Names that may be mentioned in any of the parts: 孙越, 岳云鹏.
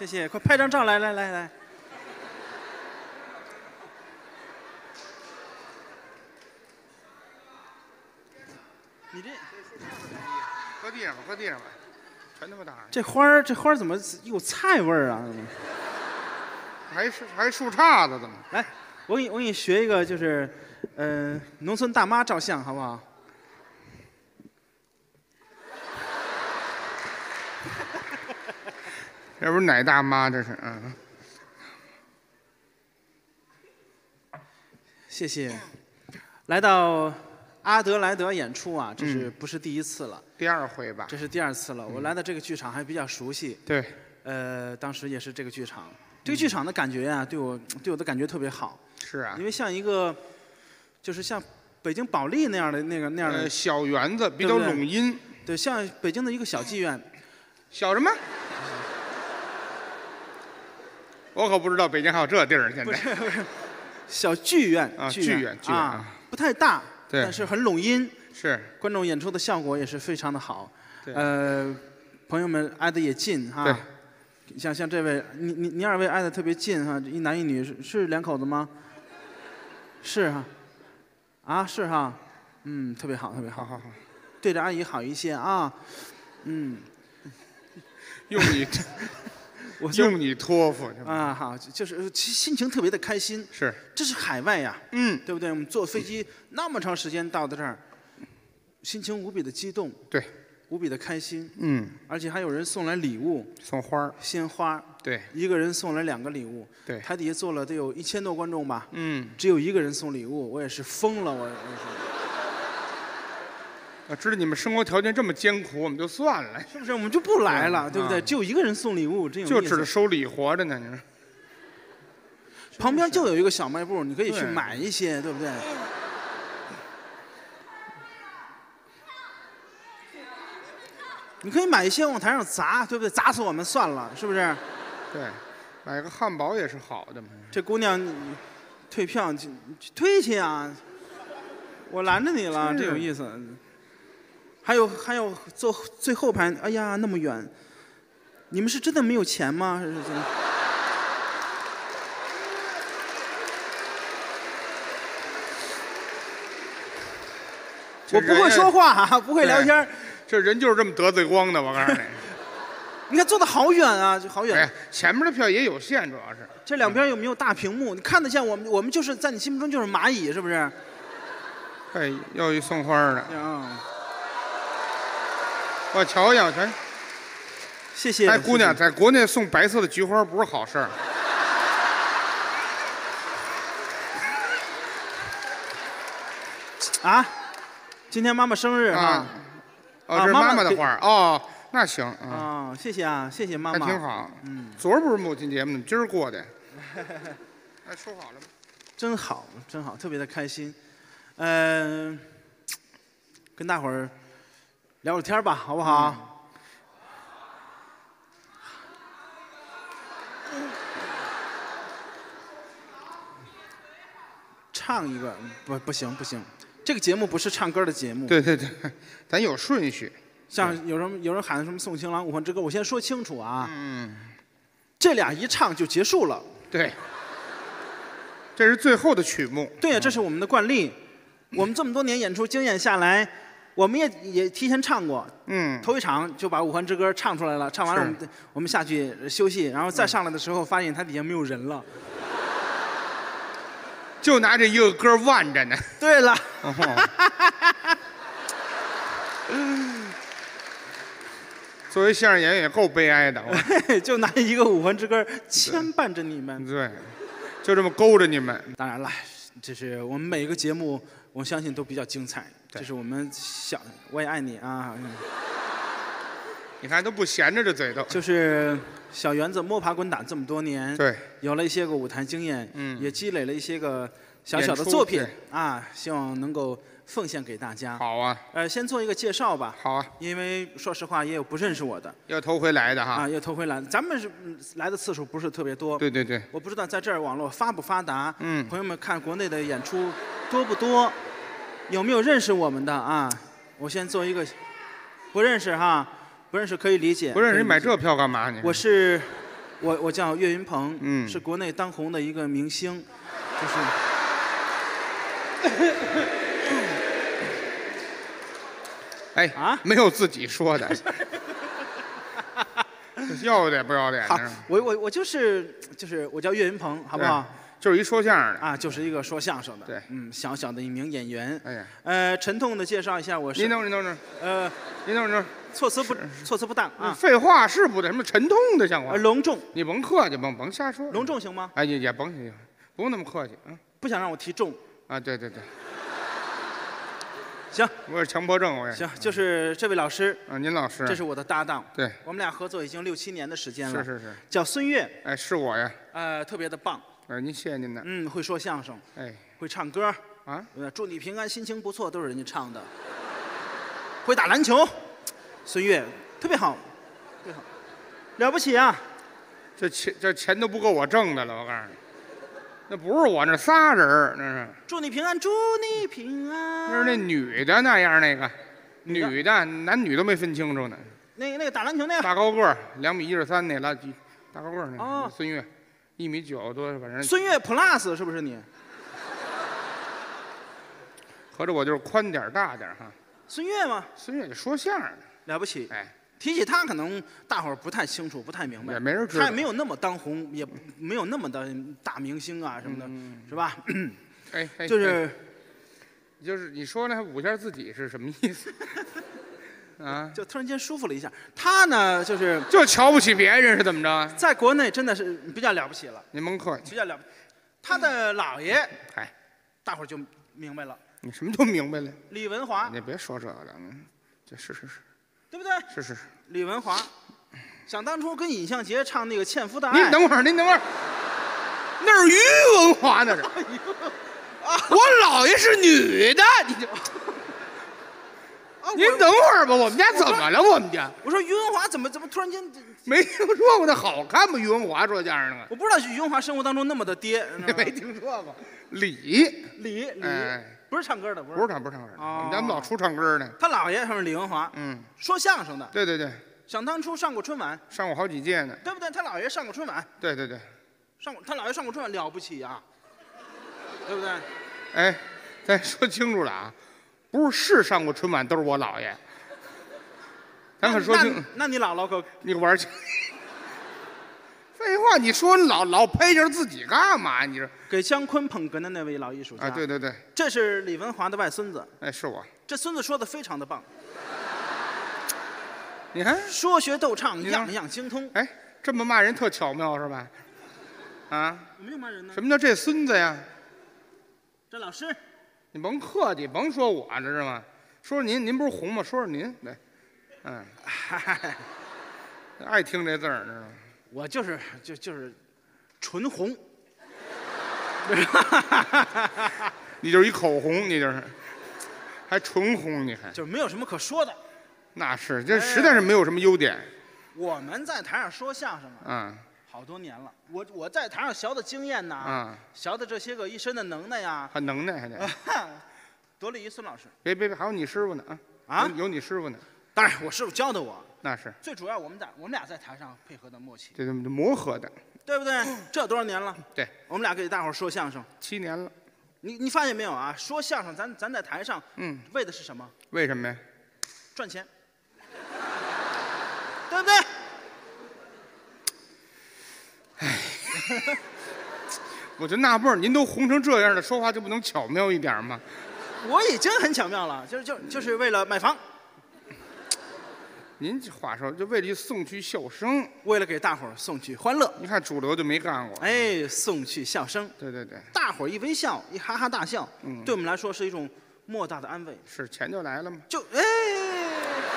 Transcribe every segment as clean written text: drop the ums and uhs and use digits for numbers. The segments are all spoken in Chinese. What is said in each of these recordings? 谢谢，快拍张照，来。你这搁地上吧，全他妈打上。这花怎么有菜味儿啊？怎么？还树杈子怎么？来，我给你学一个，就是农村大妈照相，好不好？ 这不是奶大妈，这是嗯。谢谢，来到阿德莱德演出啊，这是不是第一次了？第二回吧。这是第二次了，我来到这个剧场还比较熟悉。对。当时也是这个剧场，这个剧场的感觉啊，对我的感觉特别好。是啊。因为像一个，就是像北京保利那样的小园子，比较拢音。对，像北京的一个小妓院。小什么？ 我可不知道北京还有这地儿，现在小剧院啊，剧院啊，不太大，但是很拢音，是观众演出的效果也是非常的好，朋友们挨得也近哈，像这位，您二位挨得特别近哈，一男一女是两口子吗？是哈，啊是哈，嗯，特别好，特别好，对着阿姨好一些啊，嗯，用你。 用你托付啊，好，就是心情特别的开心。是，这是海外呀，嗯，对不对？我们坐飞机那么长时间到的这儿，心情无比的激动，对，无比的开心，嗯，而且还有人送来礼物，送花鲜花，对，一个人送来2个礼物，对，台底下坐了得有1000多观众吧，嗯，只有一个人送礼物，我也是疯了，我知道你们生活条件这么艰苦，我们就算了，是不是？我们就不来了，对不对？只有一个人送礼物，真有意思。就指着收礼活着呢，你说。旁边就有一个小卖部，你可以去买一些，对不对？你可以买一些往台上砸，对不对？砸死我们算了，是不是？对，买个汉堡也是好的嘛。这姑娘，退票就退去啊！我拦着你了，真有意思。 还有坐最后排，哎呀，那么远，你们是真的没有钱吗？还是真的？我不会说话啊，不会聊天。这人就是这么得罪光的，我告诉你。你看坐的好远啊，就好远。哎，前面的票也有限，主要是。这两边有没有大屏幕？你看得见我们就是在你心目中就是蚂蚁，是不是？哎，要一送花的。啊。 我瞧瞧，全谢谢。哎，姑娘，在国内送白色的菊花不是好事儿。啊，今天妈妈生日啊！哦，这是妈妈的花哦，那行啊。谢谢啊，谢谢妈妈。还挺好。嗯，昨儿不是母亲节吗？今儿过的。哎，说好了吗？真好，真好，特别的开心。跟大伙儿。 聊会天吧，好不好？唱一个不行，这个节目不是唱歌的节目。对，咱有顺序。像有人喊什么《送情郎》《五环之歌》，我先说清楚啊。嗯。这俩一唱就结束了。对。这是最后的曲目。对呀，这是我们的惯例。我们这么多年演出经验下来。 我们也提前唱过，嗯，头一场就把《五环之歌》唱出来了，唱完了我们下去休息，然后再上来的时候发现台底下没有人了，就拿这一个歌腕着呢。对了，作为相声演员也够悲哀的，就拿一个《五环之歌》牵绊着你们，对，就这么勾着你们。当然了，这是我们每一个节目，我相信都比较精彩。 这是我们想，我也爱你啊！你看都不闲着这嘴都。就是小园子摸爬滚打这么多年，对，有了一些个舞台经验，嗯，也积累了一些个小小的作品啊，希望能够奉献给大家。好啊。先做一个介绍吧。好啊。因为说实话，也有不认识我的。又头回来的哈。啊，又头回来，咱们是来的次数不是特别多。对。我不知道在这儿网络发不发达，嗯，朋友们看国内的演出多不多？ 有没有认识我们的啊？我先做一个，不认识哈，不认识可以理解。不认识你买这票干嘛你？我是我叫岳云鹏，是国内当红的一个明星，就是。哎啊，没有自己说的，要脸不要脸的。我就是我叫岳云鹏，好不好？就是一说相声的啊，就是一个说相声的。对，小小的一名演员。哎呀，沉痛的介绍一下我是。您等会儿。您等会儿。措辞不当啊！废话是不得，什么沉痛的像话。隆重，你甭客气，甭瞎说。隆重行吗？哎，也不用那么客气啊。不想让我提重啊？对。行，我是强迫症，我也行。就是这位老师啊，您老师，这是我的搭档，对，我们俩合作已经6、7年的时间了。是。叫孙越，哎，是我呀。特别的棒。您谢谢您呢。会说相声，哎，会唱歌啊。祝你平安，心情不错，都是人家唱的。会打篮球。孙越特别好，特别好，了不起啊！这钱都不够我挣的了，我告诉你，那不是我那仨人，那是。祝你平安，祝你平安。那是那女的那样那个，女的男女都没分清楚呢。那个打篮球那个。大高个儿，2.13米那垃圾，大高个儿那个。孙越，1.9米多，反正。孙越 plus 是不是你？合着我就是宽点大点哈。孙越吗？孙越就说相声的。了不起！哎，提起他，可能大伙儿不太清楚，不太明白，也没人知道，他也没有那么当红，也没有那么的大明星啊什么的，是吧？哎，就是你说那捂一下自己是什么意思？啊，就突然间舒服了一下。他呢，就瞧不起别人是怎么着？在国内真的是比较了不起了。您甭客气，比较了不起。他的姥爷，哎，大伙儿就明白了。你什么都明白了？李文华，你别说这个了，这是。对不对？是。李文华，想当初跟尹相杰唱那个《纤夫的爱》。您等会儿，那是于文华那是。我姥爷是女的，您等会儿吧，我们家怎么了？我们家。我说于文华怎么突然间没听说过那好看吗？于文华说这样的吗？我不知道于文华生活当中那么的爹，没听说过。李。不是唱歌的，我们家老出唱歌的。他姥爷是李文华，说相声的。对，想当初上过春晚，上过好几届呢，对不对？他姥爷上过春晚，对，他姥爷上过春晚，了不起啊，对不对？哎，咱说清楚了啊，不是上过春晚都是我姥爷，咱可说清楚。那你姥姥可你玩去。废话，你说老拍着自己干嘛？你这给姜昆捧哏的那位老艺术家，啊，对，这是李文华的外孙子，哎，是我。这孙子说的非常的棒，你看，说学逗唱样样精通。哎，这么骂人特巧妙是吧？啊，我没有骂人呢。什么叫这孙子呀？这老师，你甭客气，甭说我这是吗？说您不是红吗？说您来，爱听这字儿，知道吗？我就是纯红，你就是一口红，你就是还纯红，你还就是没有什么可说的。那是，这实在是没有什么优点。我们在台上说相声啊，好多年了。我在台上学的经验呐，学的这些个一身的能耐呀，很能耐还得。得力于孙老师。别，还有你师傅呢啊！有你师傅呢。当然，我师傅教的我。那是最主要，我们俩在台上配合的默契，对，这磨合的，对不对？这多少年了？对，我们俩给大伙儿说相声7年了。你发现没有啊？说相声，咱在台上，为的是什么？为什么呀？赚钱，对不对？哎，我就纳闷，您都红成这样了，说话就不能巧妙一点吗？我已经很巧妙了，就是为了买房。您这话说，就为了送去笑声，为了给大伙儿送去欢乐。你看主流就没干过，哎，送去笑声，对，大伙儿一微笑，一哈哈大笑，对我们来说是一种莫大的安慰。是，钱就来了嘛，就哎，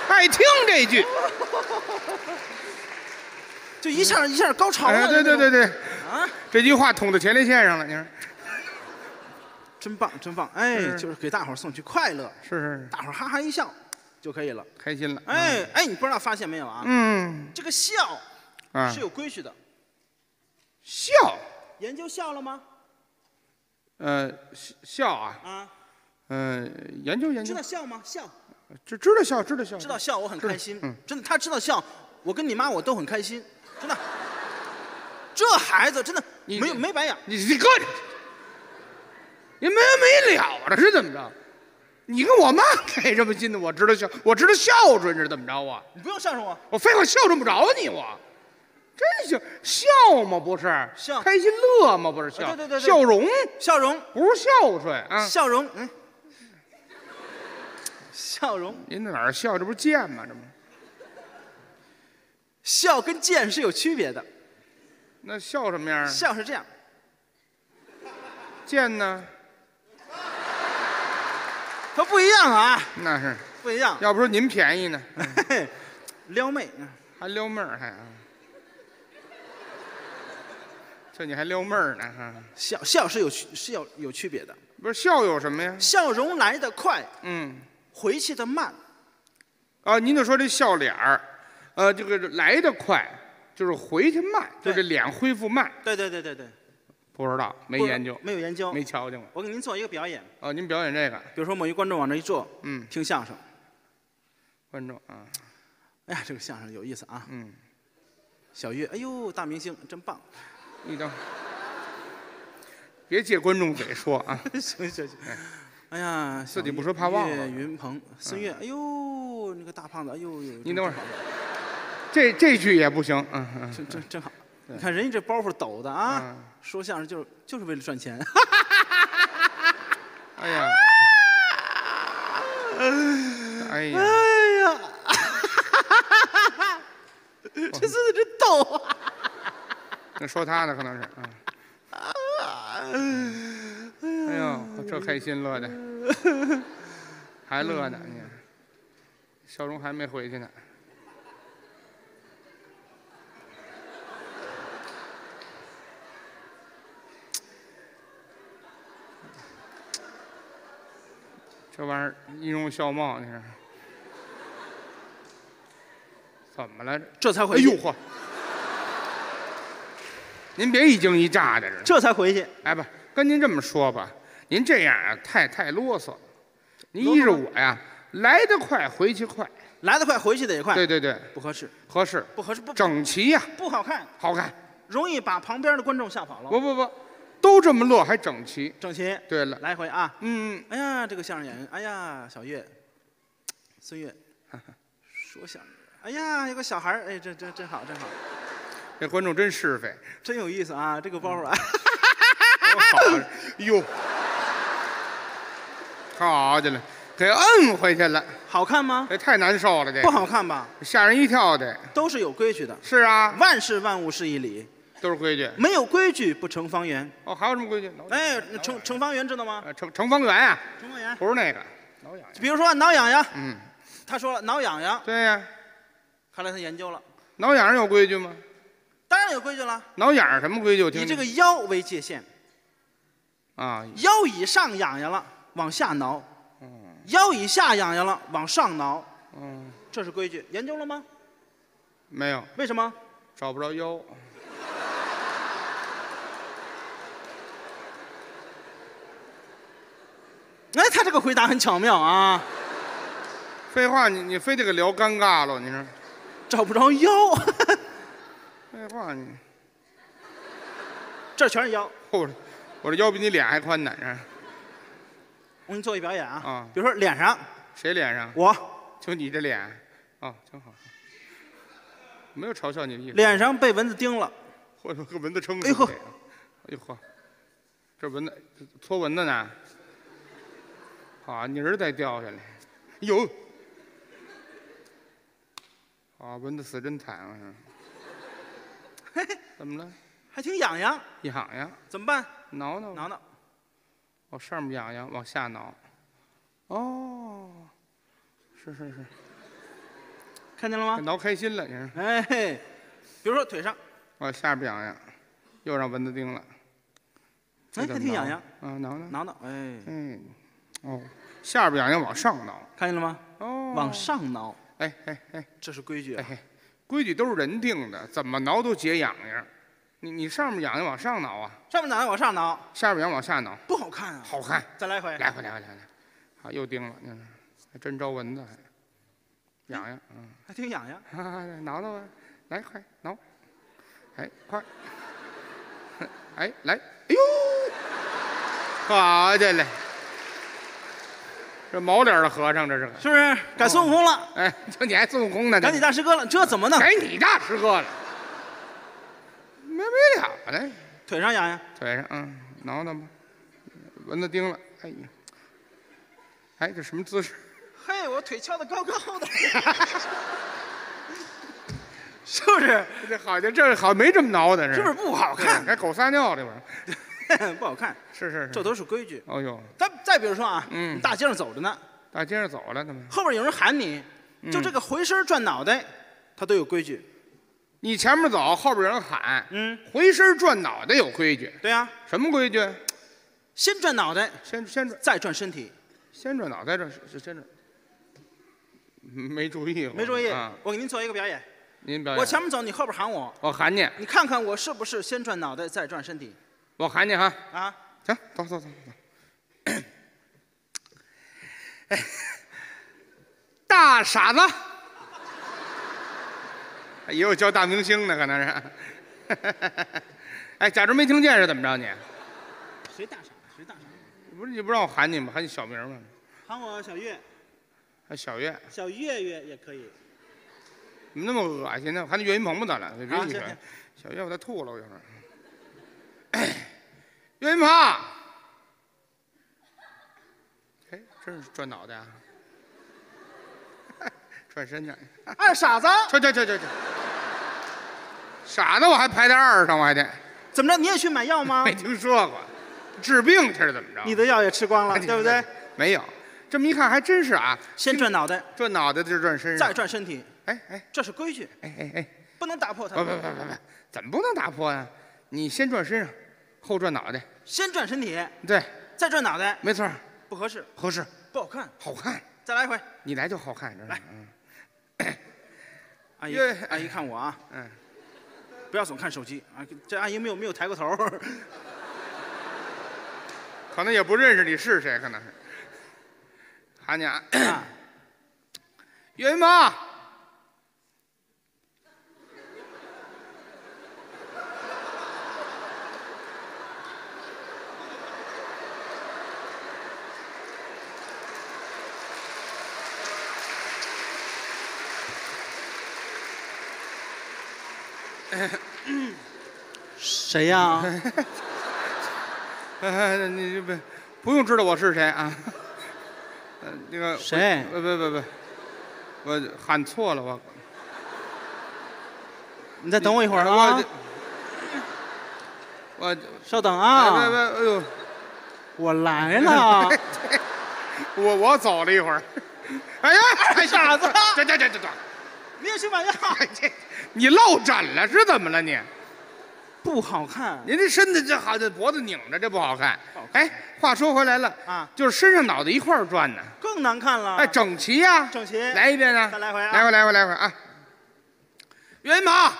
爱听这句，就一下高潮了。对，啊，这句话捅到前列腺上了，你说，真棒，哎，就是给大伙儿送去快乐，是，大伙儿哈哈一笑。就可以了，开心了。哎，你不知道发现没有啊？这个笑是有规矩的。笑，研究笑了吗？笑啊。啊。研究。知道笑吗？笑。知道笑。知道笑，我很开心。真的，他知道笑，我跟你妈我都很开心，真的。这孩子真的没白养。你哥，你没完没了的，是怎么着？你跟我妈给这么近的，我知道孝顺是怎么着啊？你不用孝顺我，我非要孝顺不着你我。 真行，孝吗？不是孝，开心乐吗？不是孝，对对对，笑容，笑容不是孝顺啊，笑容，嗯，笑容。您在哪儿笑？这不是贱吗？这不，笑跟贱是有区别的。那笑什么样？笑是这样，贱呢？它不一样啊，那是不一样。要不说您便宜呢，撩妹，还撩妹儿还啊。 这你还撩妹儿呢哈！笑是有区别的，不是笑有什么呀？笑容来得快，嗯，回去的慢。啊，您就说这笑脸儿，这个来得快，就是回去慢，就这脸恢复慢。对对对对对，不知道，没研究，没有研究，没瞧见过。我给您做一个表演。哦，您表演这个，比如说某一观众往这一坐，嗯，听相声。观众啊，哎呀，这个相声有意思啊。嗯，小岳，哎呦，大明星真棒。 你等，别借观众嘴说啊！行行行，哎呀，自己不说怕忘了。岳云鹏、孙越，哎呦，那个大胖子，哎呦，你等会儿，这句也不行，嗯嗯，真好。你看人家这包袱抖的啊，说相声就是为了赚钱。哎呀，哎呀，哎呀，这是真抖啊！ 那说他呢，可能是啊，哎呦，这开心乐的，还乐呢，你笑容还没回去呢，这玩意儿音容笑貌，你是怎么了？这才回去，哎呦嚯！ 您别一惊一乍的，这才回去。哎，不，跟您这么说吧，您这样啊，太啰嗦了。您依着我呀，来得快，回去快；来得快，回去得也快。对对对，不合适，合适不合适？不整齐呀，不好看，好看，容易把旁边的观众吓跑了。不，都这么乐还整齐，整齐。对了，来回啊，嗯，哎呀，这个相声演员，哎呀，小岳，孙越，说相声，哎呀，有个小孩儿，哎，真好，真好。 这观众真是非，真有意思啊！这个包袱啊，哟，好家伙，给摁回去了。好看吗？这太难受了，这不好看吧？吓人一跳的。都是有规矩的。是啊，万事万物是一理，都是规矩。没有规矩不成方圆。哦，还有什么规矩？哎，成方圆知道吗？成方圆啊，成方圆不是那个挠痒痒。比如说挠痒痒，嗯，他说了挠痒痒。对呀，看来他研究了。挠痒痒有规矩吗？ 当然有规矩了，挠痒痒什么规矩？以这个腰为界限，啊，腰以上痒痒了，往下挠；腰以下痒痒了，往上挠。嗯，这是规矩，研究了吗？没有。为什么？找不着腰。哎，他这个回答很巧妙啊。废话，你非得给聊尴尬了，你说？找不着腰。废话你，这全是腰。我这腰比你脸还宽呢。我给你做一表演啊。啊。比如说脸上。谁脸上？我。就你这脸。啊，挺好。没有嘲笑你的意思。脸上被蚊子叮了。或者被蚊子撑死。哎呦呵。哎呦呵。这蚊子搓蚊子呢。啊，泥儿再掉下来。有。啊，蚊子死真惨啊！ 嘿，怎么了？还挺痒痒。痒痒。怎么办？挠挠。挠挠。往上面痒痒，往下挠。哦，是。看见了吗？挠开心了，你说。哎嘿，比如说腿上。往下边痒痒，又让蚊子叮了。哎，还挺痒痒。啊，挠挠。挠挠，哎。嗯。哦，下边痒痒，往上挠。看见了吗？哦。往上挠。哎，这是规矩。哎。 规矩都是人定的，怎么挠都解痒痒。你上面痒痒往上挠啊，上面痒痒往上挠，下面痒往下挠，不好看啊。好看，再来回，来回，好，又叮了，你看，还真招蚊子，痒痒，嗯，还挺痒痒，挠挠啊，来快挠，哎快，哎，来，哎呦，好家伙！ 这毛脸的和尚，这是是不是改孙悟空了？哎，就你还孙悟空呢？赶你大师哥了，这怎么弄？改你大师哥了，没了了。腿上痒痒？腿上，嗯，挠挠吧。蚊子叮了，哎呀，哎，这什么姿势？嘿，我腿翘得高高的，是不是？这好像这好没这么挠的，是不是不好看？还狗撒尿这玩意儿。 不好看，是是是，这都是规矩。哦呦，再比如说啊，嗯，大街上走着呢，大街上走了，怎么？后边有人喊你，就这个回身转脑袋，他都有规矩。你前面走，后边有人喊，嗯，回身转脑袋有规矩。对呀，什么规矩？先转脑袋，先转，再转身体。先转脑袋，先转，没注意，没注意。我给您做一个表演，您表演。我前面走，你后边喊我，我喊你，你看看我是不是先转脑袋，再转身体。 我喊你哈啊！行，走走走走。大傻子，也有叫大明星的，可能是。哎，假装没听见是怎么着你？谁大傻？谁大傻？不是你不让我喊你吗？喊你小名吗？喊我小月。还小月？小月月也可以。怎么那么恶心呢？喊你岳云鹏吧，咱俩别你了。小月，我再吐了，我一会儿。 岳云鹏，哎，真是转脑袋啊！转身去。二傻子，去！傻子，我还排在二上，我还得。怎么着？你也去买药吗？没听说过，治病去是怎么着？你的药也吃光了，对不对？没有，这么一看还真是啊。先转脑袋，转脑袋就转身上，再转身体。哎，这是规矩。哎，不能打破它。不，怎么不能打破呀？ 你先转身上，后转脑袋。先转身体，对，再转脑袋，没错，不合适，合适，不好看，好看，再来一回，你来就好看，来，嗯，阿姨看我啊，嗯，不要总看手机啊，这阿姨没有抬过头，可能也不认识你是谁，可能是，喊你啊，岳云鹏。 谁呀？你不用知道我是谁啊。那个谁？不，我喊错了我。你再等我一会儿啊。我稍等啊。哎呦，我来了。我走了一会儿。哎呀，傻子！这。 你也去买药？你落枕了是怎么了你？不好看。您这身子这好，这脖子拧着，这不好看。哎，话说回来了啊，就是身上脑袋一块儿转呢，更难看了。哎，整齐呀，整齐。来一遍啊，再来回啊，来回啊。岳云鹏，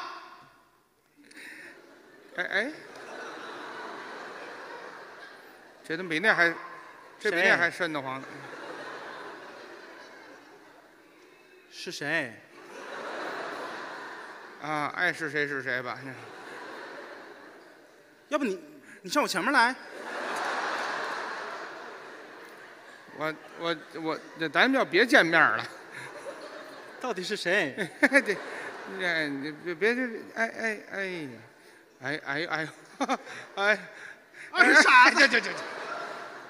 哎，这都比那还，这比那还瘆得慌。是谁？ 啊，爱是谁是谁吧。要不你上我前面来。我，咱们要别见面了。到底是谁？哎，二傻子，这，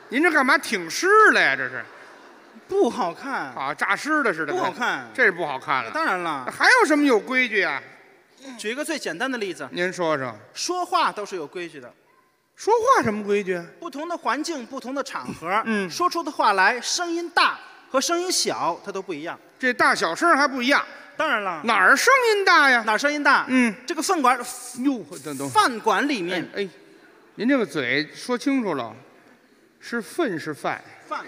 您这干嘛挺尸了呀？这是。 不好看啊，诈尸的似的，不好看，这是不好看了。当然了，还有什么有规矩啊？举一个最简单的例子，您说说。说话都是有规矩的，说话什么规矩？不同的环境、不同的场合，嗯，说出的话来，声音大和声音小，它都不一样。这大小声还不一样。当然了，哪儿声音大呀？哪儿声音大？嗯，这个饭馆，哟，等，饭馆里面，哎，您这个嘴说清楚了，是粪是饭？饭。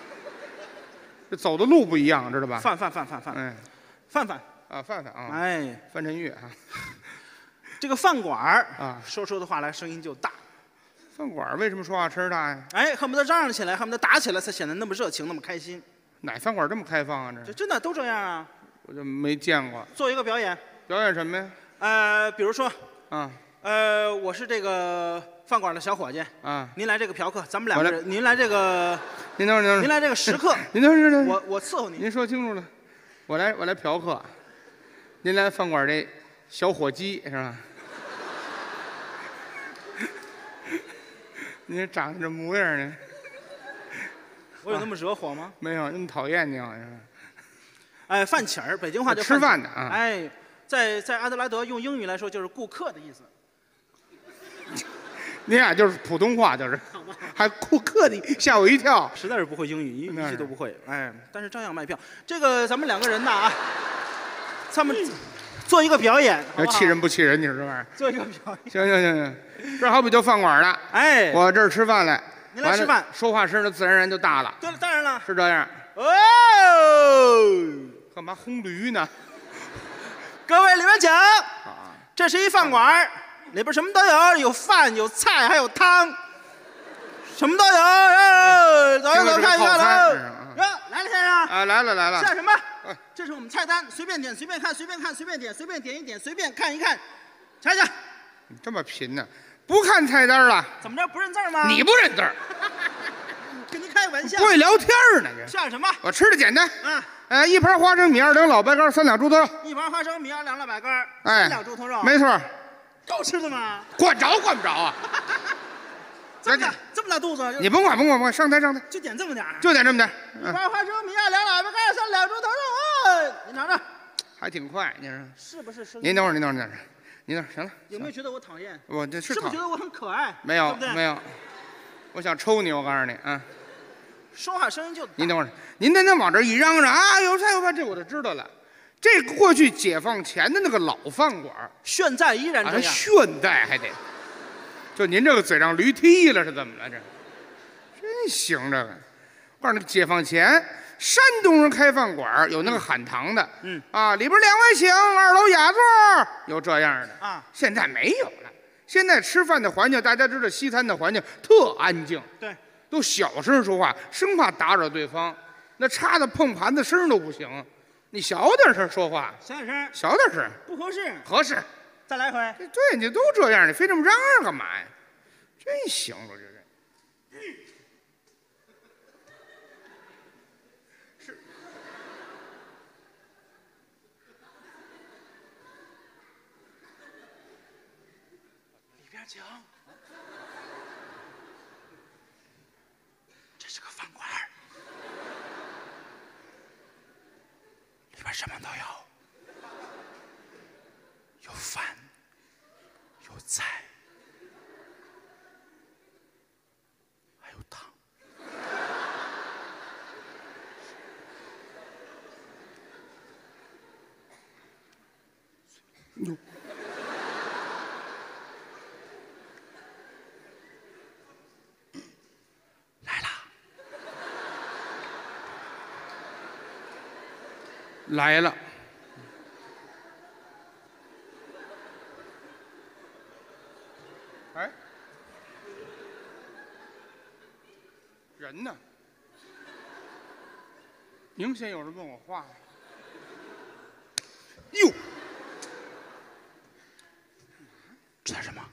这走的路不一样，知道吧？范范啊！哎，范振钰啊，这个饭馆啊，说的话来声音就大。饭馆为什么说话声大呀？哎，恨不得嚷嚷起来，恨不得打起来，才显得那么热情，那么开心。哪饭馆这么开放啊？这真的都这样啊？我就没见过。做一个表演。表演什么呀？比如说，啊，我是这个饭馆的小伙计。啊，您来这个嫖客，咱们两个人，您来这个，您等会儿，您来这个食客，您等会儿，我伺候您。您说清楚了，我来嫖客，您来饭馆这小伙计是吧？您长得这模样呢？我有那么惹火吗？没有，那么讨厌你好像。哎，饭起儿，北京话叫吃饭的啊。哎，在阿德莱德用英语来说就是顾客的意思。 你俩就是普通话，就是还顾客的，吓我一跳。实在是不会英语，一句都不会。哎，但是照样卖票。这个咱们两个人呐啊，咱们做一个表演，好不好？气人不气人？你说这玩意儿？做一个表演。行，这好比就饭馆了。哎，我这儿吃饭来，您来吃饭，说话声就自然而然就大了。对了，当然了，是这样。哦，干嘛轰驴呢？各位里面请。这是一饭馆。 里边什么都有，有饭有菜还有汤，什么都有。走，看喽。哟，来了先生。啊，来了。下什么？这是我们菜单，随便点，随便看，随便看，随便点，随便点一点，随便看一看。瞧瞧，你这么贫呢？不看菜单了？怎么着？不认字吗？你不认字，跟您开玩笑。不会聊天呢你。下什么？我吃的简单。嗯。 一盘花生米，2两老白干，3两猪头肉。一盘花生米，2两老白干，3两猪头肉。没错。 够吃的吗？管不着啊！这么大肚子，你甭管，上台，就点这么点。一盘花生米，2两老白干，3两猪头肉。您尝尝，还挺快，你说是不是？您等会儿，行了。有没有觉得我讨厌？我这是不是觉得我很可爱？没有，我想抽你，我告诉你啊。说话声音就……您等会儿，您在那往这一嚷嚷啊，有菜有饭，这我就知道了。 这过去解放前的那个老饭馆，现在依然这样。现在还得，就您这个嘴让驴踢了是怎么了？这真行，这个。告诉你，解放前山东人开饭馆有那个喊堂的，里边2位请，2楼雅座，有这样的啊。现在没有了，现在吃饭的环境大家知道，西餐的环境特安静，对，都小声说话，生怕打扰对方，那叉子碰盘子声都不行。 你小点声说话，小点声，不合适，合适，再来一回。对，你都这样，你非这么嚷嚷干嘛呀？真行了，这人。是。里边请。这是个饭馆。 什么都有，有饭，有菜，还有汤。有。来了。 来了，哎，人呢？明显有人问我话。哟，这算什么？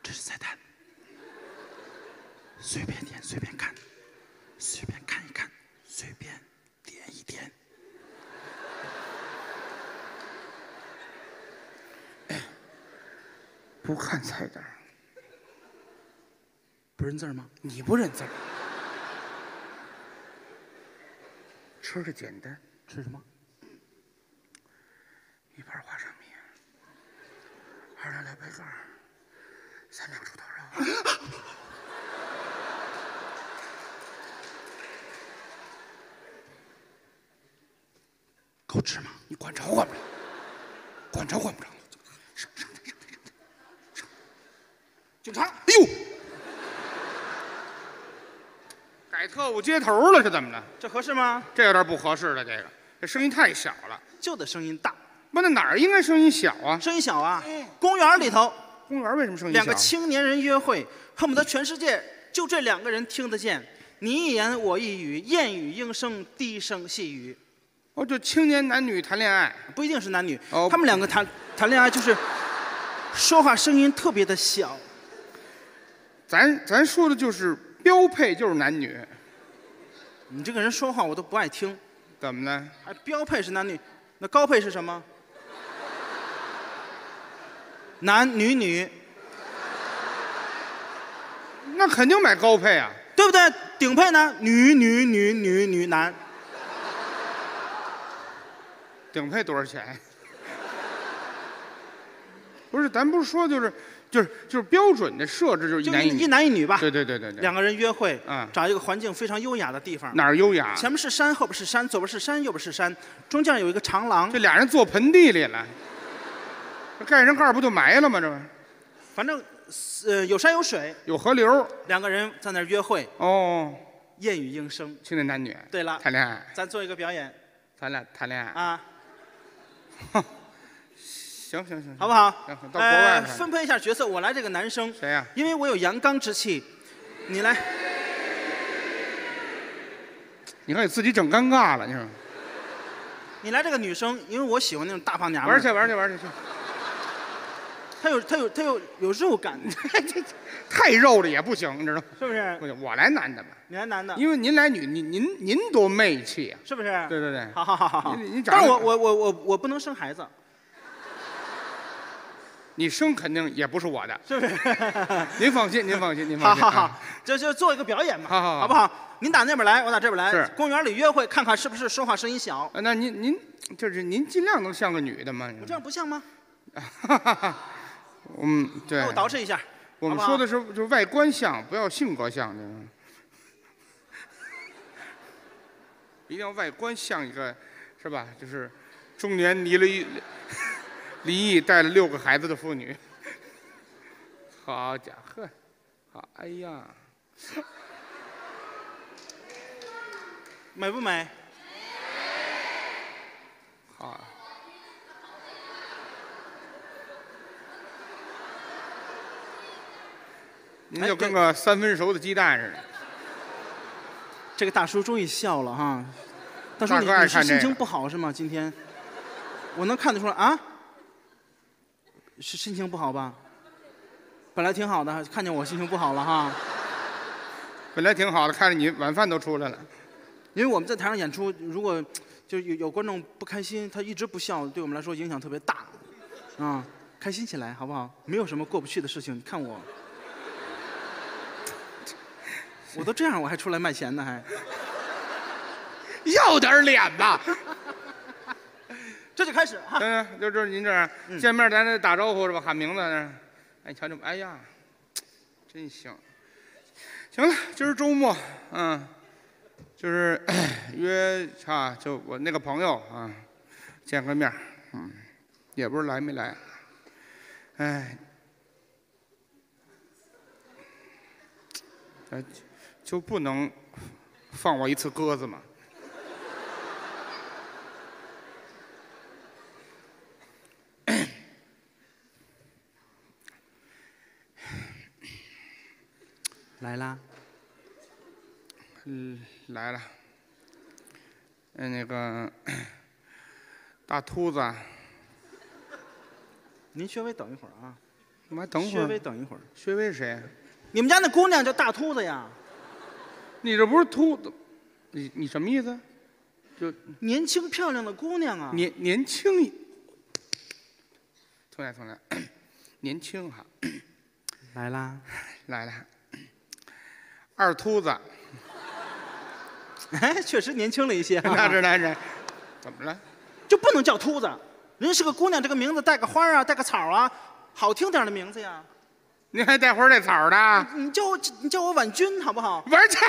这是菜单，随便点，随便看，随便看一看，随便。 点一点，哎，不看菜单，不认字吗？你不认字，吃的简单，吃什么？一盘花生米，2两老白干，3两猪头肉。够吃吗？你管着管不着，上！警察！哎呦，改特务接头了是怎么了？这合适吗？这有点不合适了，这声音太小了，就得声音大。不，那哪儿应该声音小啊？声音小啊！公园里头，公园为什么声音小？2个青年人约会，恨不得全世界就这2个人听得见，你一言我一语，燕语莺声，低声细语。 哦，就青年男女谈恋爱，不一定是男女，他们两个谈恋爱就是说话声音特别的小。咱说的就是标配，就是男女。你这个人说话我都不爱听。怎么呢？还标配是男女，那高配是什么？男女女。那肯定买高配啊，对不对？顶配呢？女女女女女男。顶配多少钱？不是，咱不是说就是标准的设置，就是一男一女吧？对。两个人约会，找一个环境非常优雅的地方。哪儿优雅？前面是山，后边是山，左边是山，右边是山，中间有一个长廊。这俩人坐盆地里了，这盖上盖不就埋了吗？这不，反正有山有水，有河流，两个人在那儿约会。哦，燕语莺声，青年男女。对了，谈恋爱。咱做一个表演。谈恋爱啊！行，好不好？行，到国外分配一下角色，我来这个男生。谁呀？因为我有阳刚之气，你来。你看你自己整尴尬了，你说。你来这个女生，因为我喜欢那种大胖娘们。玩去。她有肉感，太肉了也不行，你知道吗？是不是？不行，我来男的吧。你来男的，因为您来女，您多媚气啊，是不是？对。好。但我不能生孩子。你生肯定也不是我的，是不是？您放心。好，就做一个表演嘛，好不好？您打那边来，我打这边来，公园里约会，看看是不是说话声音小。那您就是您尽量能像个女的吗？我这样不像吗？嗯，对。给我捯饬一下。我们说的是就是外观像，不要性格像的。一定要外观像一个，是吧？就是中年离异带了6个孩子的妇女，好家伙，好，哎呀，美不美？好，您就跟个3分熟的鸡蛋似的。这个大叔终于笑了哈，大叔你是心情不好是吗？今天，我能看得出来啊。是心情不好吧？本来挺好的，看见我心情不好了哈。本来挺好的，看着你晚饭都出来了。因为我们在台上演出，如果就有观众不开心，他一直不笑，对我们来说影响特别大。啊，开心起来好不好？没有什么过不去的事情。你看我，我都这样，我还出来卖钱呢，还要点脸吧。这就开始哈，就是您这样见面，咱打招呼是吧？喊名字，哎，瞧瞧，哎呀，真行。行了，今儿周末，就是约就我那个朋友啊，见个面，也不知来没来，哎，就不能放我一次鸽子吗？来啦，来了。那个大秃子，您稍微等一会儿啊。干嘛等会儿？稍微等一会儿。稍微是谁？你们家那姑娘叫大秃子呀？你这不是秃子？你什么意思？就年轻漂亮的姑娘啊。年轻，重来，年轻哈。来啦。二秃子，哎，确实年轻了一些。那是，怎么了？就不能叫秃子，人是个姑娘，这个名字带个花啊，带个草啊，好听点的名字呀。您还带花带草的？你叫我婉君好不好？婉君，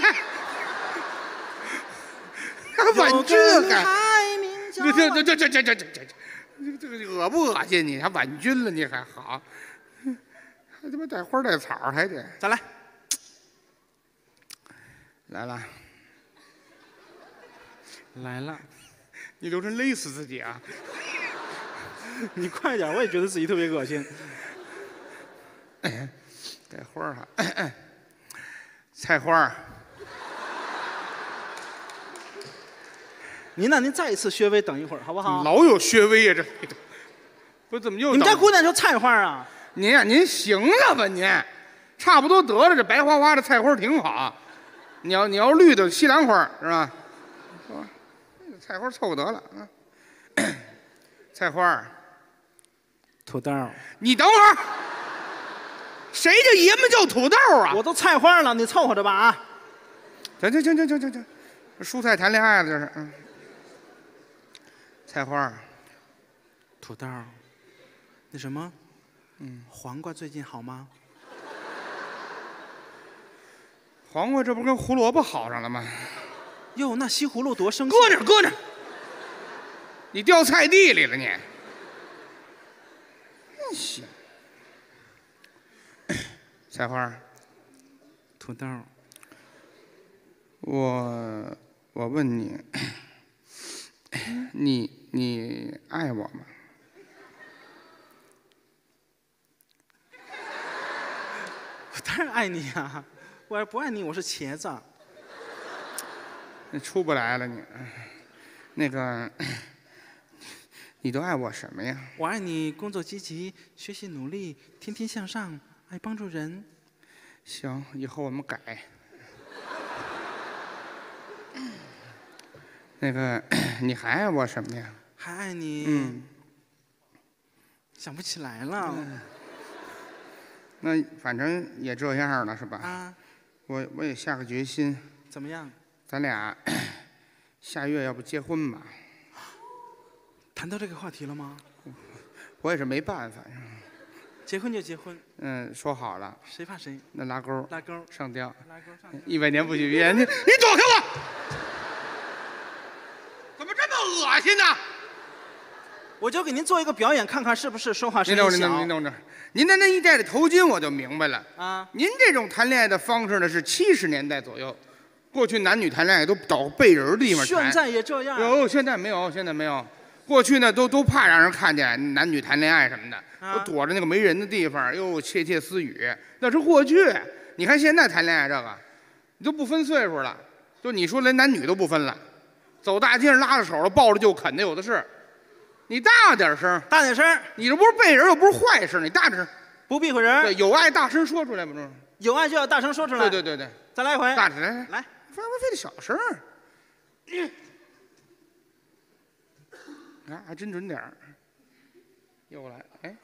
婉君，这恶不恶心你？还婉君了你还好？还他妈带花带草还得？再来。来了，你留着勒死自己啊！你快点，我也觉得自己特别恶心。带花儿哈，菜花儿。您再一次稍微等一会儿好不好？老有稍微呀，这不怎么又？你们家姑娘叫菜花啊？您呀，您行了吧您？差不多得了，这白花花的菜花挺好。你要绿的西兰花是吧？菜花凑得了啊。菜花，土豆。你等会儿，谁这爷们叫土豆啊？我都菜花了，你凑合着吧啊。行，蔬菜谈恋爱了这是。嗯，菜花，土豆，那什么，黄瓜最近好吗？黄瓜这不跟胡萝卜好上了吗？哟，那西葫芦多生气！搁那，你掉菜地里了你！真行。菜花，土豆，我问你，你爱我吗？我当然爱你啊！我要不爱你，我是茄子。你出不来了你，那个，你都爱我什么呀？我爱你工作积极，学习努力，天天向上，爱帮助人。行，以后我们改。那个，你还爱我什么呀？还爱你。嗯。想不起来了。那反正也这样了是吧？啊。我也下个决心。怎么样？咱俩下月要不结婚吧？谈到这个话题了吗？我也是没办法。结婚就结婚。嗯，说好了。谁怕谁？那拉钩。拉钩上吊。拉钩上吊。100年不许闭眼。你躲开我！怎么这么恶心呢？我就给您做一个表演，看看是不是说话声音小。您等着，您那一戴的头巾我就明白了啊。您这种谈恋爱的方式呢，是70年代左右。过去男女谈恋爱都找背人的地方谈，现在也这样。有，现在没有。过去呢，都怕让人看见男女谈恋爱什么的，都躲着那个没人的地方，又窃窃私语，那是过去。你看现在谈恋爱这个，你都不分岁数了，就你说连男女都不分了，走大街上拉着手了，抱着就啃的有的是。你大点声，你这不是背人，又不是坏事，你大点声，不避讳人。对，有爱大声说出来不中。有爱就要大声说出来。对，再来一回。大点声，来。非得小声儿，还真准点儿。又来，哎，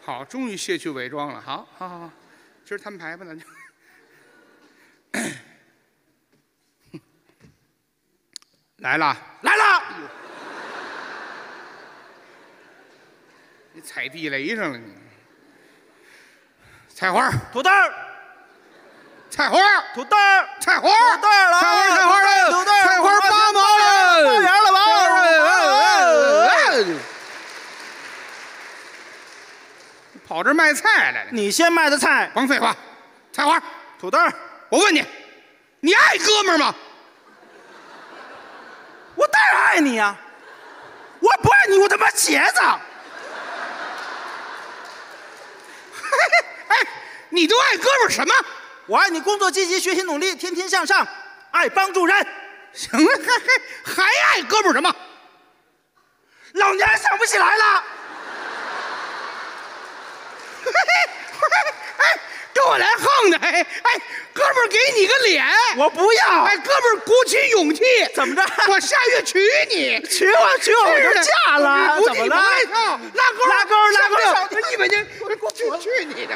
好，终于卸去伪装了。好，今儿摊牌吧，咱就。来了！你踩地雷上了你。菜花，土豆，菜花，土豆，菜花，土豆了，菜花8毛了，8元了吧？跑这卖菜来了？你先卖的菜，甭废话。菜花，土豆，我问你，你爱哥们儿吗？我当然爱你呀！我不爱你，我他妈茄子。你都爱哥们儿什么？我爱你工作积极，学习努力，天天向上，爱帮助人。行了，还爱哥们儿什么？老娘想不起来了。哎，跟我来横的！哎，哥们儿给你个脸，我不要。哎，哥们儿鼓起勇气，怎么着？我下月娶你，娶我我就嫁了。怎么了？拉钩，100年，我去你的！